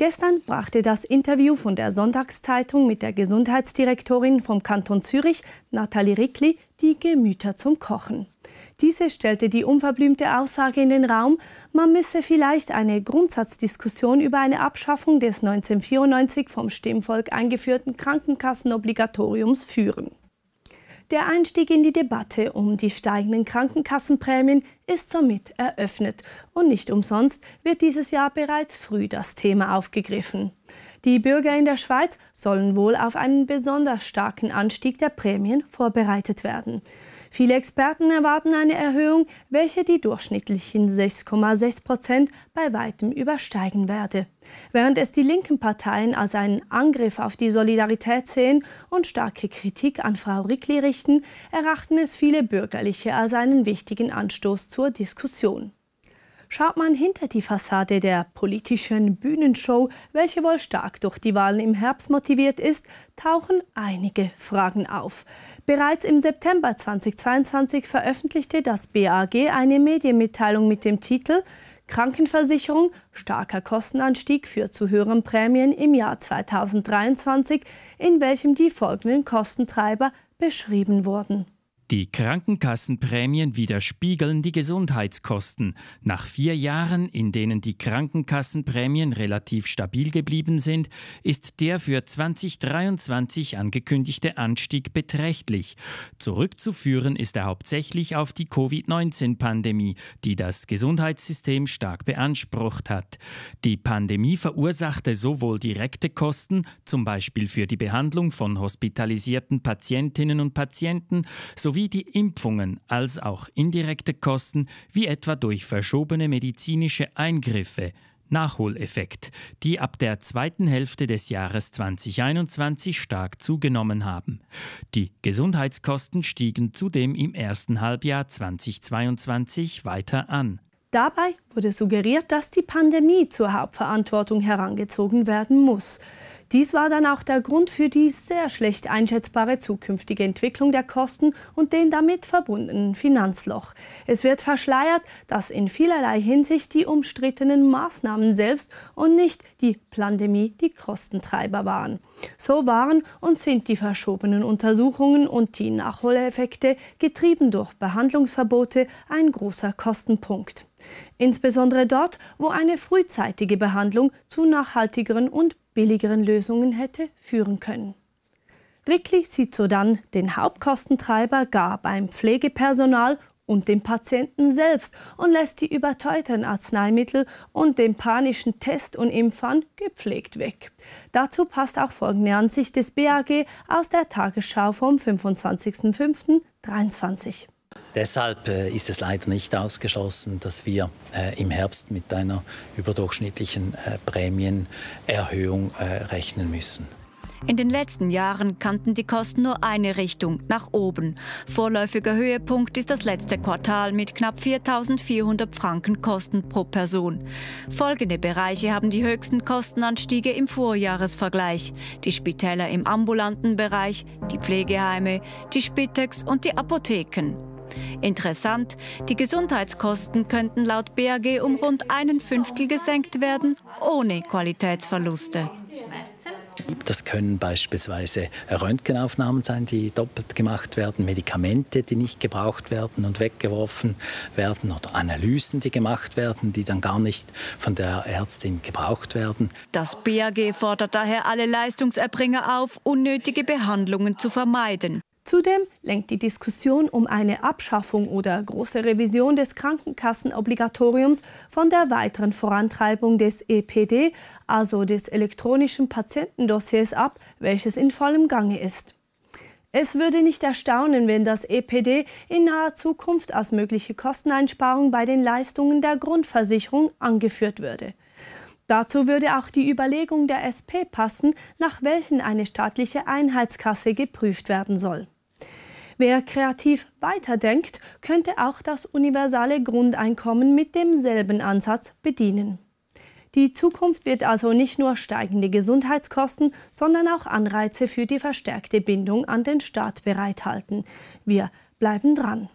Gestern brachte das Interview von der Sonntagszeitung mit der Gesundheitsdirektorin vom Kanton Zürich, Natalie Rickli, die Gemüter zum Kochen. Diese stellte die unverblümte Aussage in den Raum, man müsse vielleicht eine Grundsatzdiskussion über eine Abschaffung des 1994 vom Stimmvolk eingeführten Krankenkassenobligatoriums führen. Der Einstieg in die Debatte um die steigenden Krankenkassenprämien ist somit eröffnet. Und nicht umsonst wird dieses Jahr bereits früh das Thema aufgegriffen. Die Bürger in der Schweiz sollen wohl auf einen besonders starken Anstieg der Prämien vorbereitet werden. Viele Experten erwarten eine Erhöhung, welche die durchschnittlichen 6,6% bei weitem übersteigen werde. Während es die linken Parteien als einen Angriff auf die Solidarität sehen und starke Kritik an Frau Rickli richten, erachten es viele Bürgerliche als einen wichtigen Anstoß zur Diskussion. Schaut man hinter die Fassade der politischen Bühnenshow, welche wohl stark durch die Wahlen im Herbst motiviert ist, tauchen einige Fragen auf. Bereits im September 2022 veröffentlichte das BAG eine Medienmitteilung mit dem Titel Krankenversicherung, starker Kostenanstieg führt zu höheren Prämien im Jahr 2023, in welchem die folgenden Kostentreiber beschrieben wurden. Die Krankenkassenprämien widerspiegeln die Gesundheitskosten. Nach 4 Jahren, in denen die Krankenkassenprämien relativ stabil geblieben sind, ist der für 2023 angekündigte Anstieg beträchtlich. Zurückzuführen ist er hauptsächlich auf die Covid-19-Pandemie, die das Gesundheitssystem stark beansprucht hat. Die Pandemie verursachte sowohl direkte Kosten, zum Beispiel für die Behandlung von hospitalisierten Patientinnen und Patienten, sowie die Impfungen, als auch indirekte Kosten, wie etwa durch verschobene medizinische Eingriffe, Nachholeffekt, die ab der zweiten Hälfte des Jahres 2021 stark zugenommen haben. Die Gesundheitskosten stiegen zudem im ersten Halbjahr 2022 weiter an. Dabei wurde suggeriert, dass die Pandemie zur Hauptverantwortung herangezogen werden muss. Dies war dann auch der Grund für die sehr schlecht einschätzbare zukünftige Entwicklung der Kosten und den damit verbundenen Finanzloch. Es wird verschleiert, dass in vielerlei Hinsicht die umstrittenen Maßnahmen selbst und nicht die Pandemie die Kostentreiber waren. So waren und sind die verschobenen Untersuchungen und die Nachholeffekte, getrieben durch Behandlungsverbote, ein großer Kostenpunkt. Insbesondere dort, wo eine frühzeitige Behandlung zu nachhaltigeren und billigeren Lösungen hätte führen können. Rickli sieht sodann den Hauptkostentreiber gar beim Pflegepersonal und dem Patienten selbst und lässt die überteuerten Arzneimittel und den panischen Test- und Impfern gepflegt weg. Dazu passt auch folgende Ansicht des BAG aus der Tagesschau vom 25.05.23. Deshalb ist es leider nicht ausgeschlossen, dass wir im Herbst mit einer überdurchschnittlichen Prämienerhöhung rechnen müssen. In den letzten Jahren kannten die Kosten nur eine Richtung, nach oben. Vorläufiger Höhepunkt ist das letzte Quartal mit knapp 4.400 Franken Kosten pro Person. Folgende Bereiche haben die höchsten Kostenanstiege im Vorjahresvergleich: die Spitäler im ambulanten Bereich, die Pflegeheime, die Spitex und die Apotheken. Interessant, die Gesundheitskosten könnten laut BAG um rund 1/5 gesenkt werden, ohne Qualitätsverluste. Das können beispielsweise Röntgenaufnahmen sein, die doppelt gemacht werden, Medikamente, die nicht gebraucht werden und weggeworfen werden, oder Analysen, die gemacht werden, die dann gar nicht von der Ärztin gebraucht werden. Das BAG fordert daher alle Leistungserbringer auf, unnötige Behandlungen zu vermeiden. Zudem lenkt die Diskussion um eine Abschaffung oder große Revision des Krankenkassenobligatoriums von der weiteren Vorantreibung des EPD, also des elektronischen Patientendossiers, ab, welches in vollem Gange ist. Es würde nicht erstaunen, wenn das EPD in naher Zukunft als mögliche Kosteneinsparung bei den Leistungen der Grundversicherung angeführt würde. Dazu würde auch die Überlegung der SP passen, nach welchen eine staatliche Einheitskasse geprüft werden soll. Wer kreativ weiterdenkt, könnte auch das universale Grundeinkommen mit demselben Ansatz bedienen. Die Zukunft wird also nicht nur steigende Gesundheitskosten, sondern auch Anreize für die verstärkte Bindung an den Staat bereithalten. Wir bleiben dran.